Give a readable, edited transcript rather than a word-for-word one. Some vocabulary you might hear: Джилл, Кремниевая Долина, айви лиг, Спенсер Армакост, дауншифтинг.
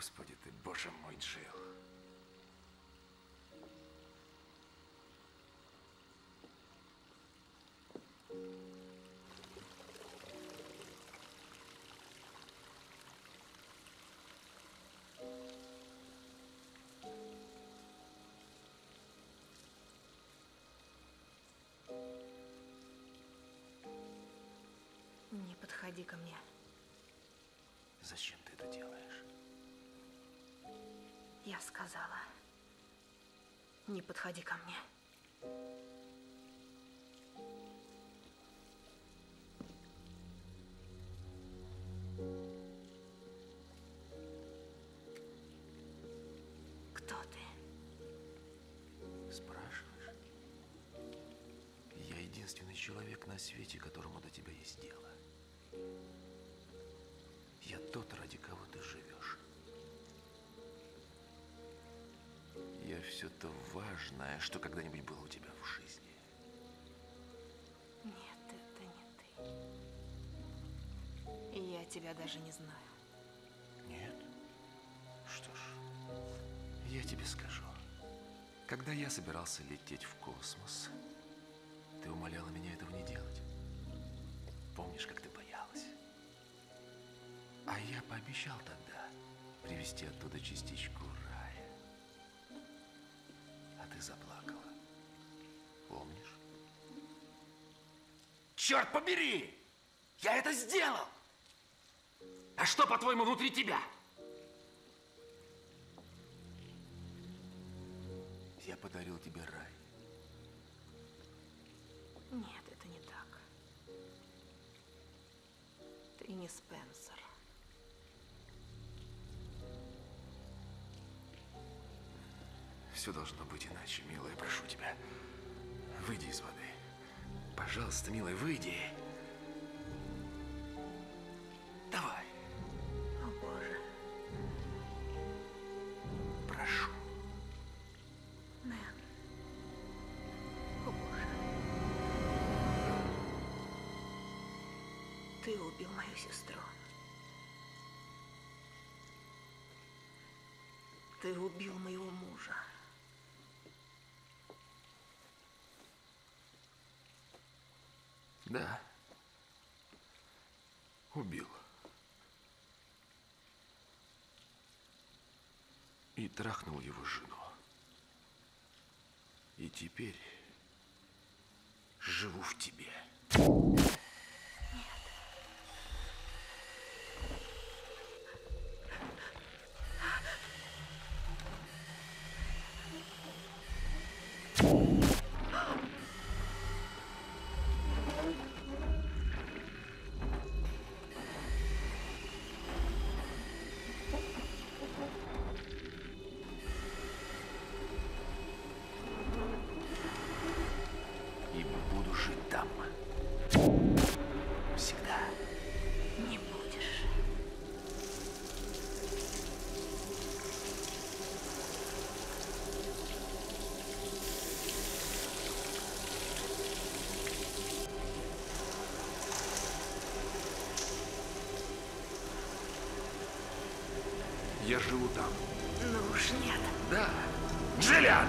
Господи ты, Боже мой, Джилл. Не подходи ко мне. Зачем ты это делаешь? Я сказала, не подходи ко мне. Кто ты? Спрашиваешь? Я единственный человек на свете, которому до тебя есть дело. Я тот, ради кого ты живешь. Я все то важное, что когда-нибудь было у тебя в жизни. Нет, это не ты. И я тебя даже не знаю. Нет? Что ж, я тебе скажу. Когда я собирался лететь в космос, ты умоляла меня этого не делать. Помнишь, как ты боялась? А я пообещал тогда привезти оттуда частичку рая. А ты заплакала. Помнишь? Черт побери! Я это сделал! А что, по-твоему, внутри тебя? Я подарил тебе рай. Нет, это не так. Ты не Спенсер. Все должно быть иначе, милая, прошу тебя. Выйди из воды. Пожалуйста, милая, выйди. Давай. О, Боже. Прошу. Мэн. О, Боже. Ты убил мою сестру. Ты убил моего мужа. Да. Убил. И трахнул его жену. И теперь живу в тебе. Нет. Я живу там. Ну уж нет. Да. Джилл!